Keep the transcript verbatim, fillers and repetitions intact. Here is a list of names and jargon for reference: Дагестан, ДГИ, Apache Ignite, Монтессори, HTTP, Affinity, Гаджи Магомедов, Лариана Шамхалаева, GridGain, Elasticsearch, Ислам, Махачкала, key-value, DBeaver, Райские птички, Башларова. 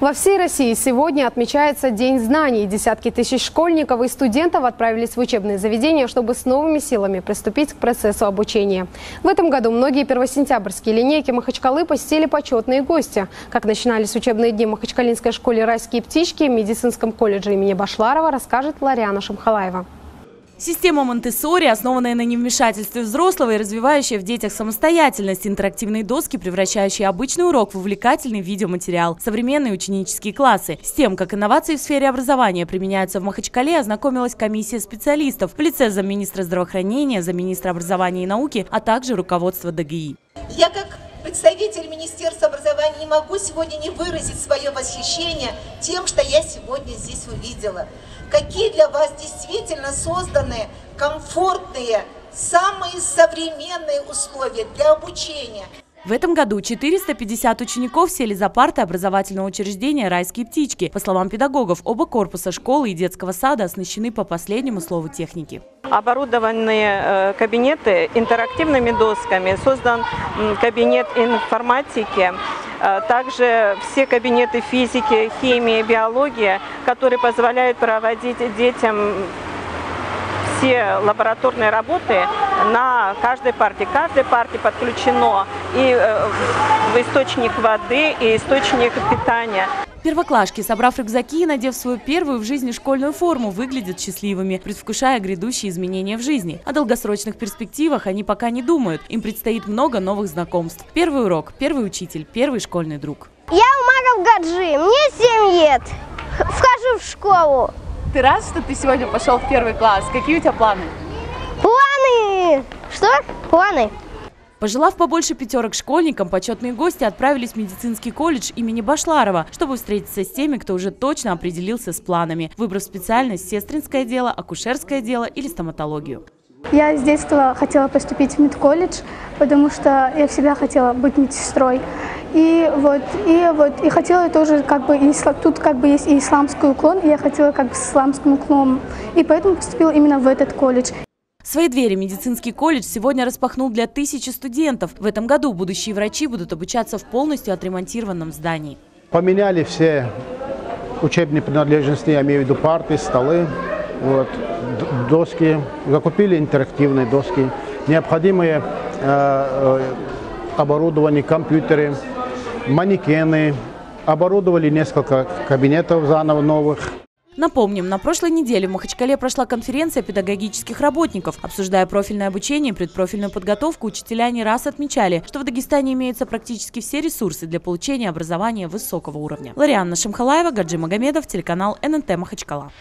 Во всей России сегодня отмечается День знаний. Десятки тысяч школьников и студентов отправились в учебные заведения, чтобы с новыми силами приступить к процессу обучения. В этом году многие первосентябрьские линейки Махачкалы посетили почетные гости. Как начинались учебные дни в махачкалинской школе «Райские птички» в медицинском колледже имени Башларова, расскажет Лариана Шамхалаева. Система Монтессори, основанная на невмешательстве взрослого и развивающая в детях самостоятельность, интерактивные доски, превращающие обычный урок в увлекательный видеоматериал, современные ученические классы. С тем, как инновации в сфере образования применяются в Махачкале, ознакомилась комиссия специалистов в лице замминистра здравоохранения, замминистра образования и науки, а также руководства ДГИ. Я как представитель Министерства образования не могу сегодня не выразить свое восхищение тем, что я сегодня здесь увидела. Какие для вас действительно созданы комфортные, самые современные условия для обучения. В этом году четыреста пятьдесят учеников сели за парты образовательного учреждения «Райские птички». По словам педагогов, оба корпуса школы и детского сада оснащены по последнему слову техники. Оборудованы кабинеты интерактивными досками, создан кабинет информатики. Также все кабинеты физики, химии, биологии, которые позволяют проводить детям все лабораторные работы на каждой парте. К каждой парте подключено и источник воды, и источник питания. Первоклашки, собрав рюкзаки и надев свою первую в жизни школьную форму, выглядят счастливыми, предвкушая грядущие изменения в жизни. О долгосрочных перспективах они пока не думают. Им предстоит много новых знакомств. Первый урок, первый учитель, первый школьный друг. Я Умар, Гаджи, мне семь лет. Вхожу в школу. Ты рад, что ты сегодня пошел в первый класс? Какие у тебя планы? Планы! Что? Планы. Пожелав побольше пятерок школьникам, почетные гости отправились в медицинский колледж имени Башларова, чтобы встретиться с теми, кто уже точно определился с планами, выбрав специальность сестринское дело, акушерское дело или стоматологию. Я с детства хотела поступить в медколледж, потому что я всегда хотела быть медсестрой. И вот, и вот, и хотела тоже, как бы, и, тут как бы есть и исламский уклон, и я хотела как бы с исламским уклоном, и поэтому поступила именно в этот колледж. Свои двери медицинский колледж сегодня распахнул для тысячи студентов. В этом году будущие врачи будут обучаться в полностью отремонтированном здании. Поменяли все учебные принадлежности, я имею в виду парты, столы, вот, доски, закупили интерактивные доски, необходимые э, оборудование, компьютеры, манекены, оборудовали несколько кабинетов заново новых. Напомним, на прошлой неделе в Махачкале прошла конференция педагогических работников. Обсуждая профильное обучение и предпрофильную подготовку, учителя не раз отмечали, что в Дагестане имеются практически все ресурсы для получения образования высокого уровня. Лариана Шамхалаева, Гаджи Магомедов, телеканал эн эн тэ Махачкала.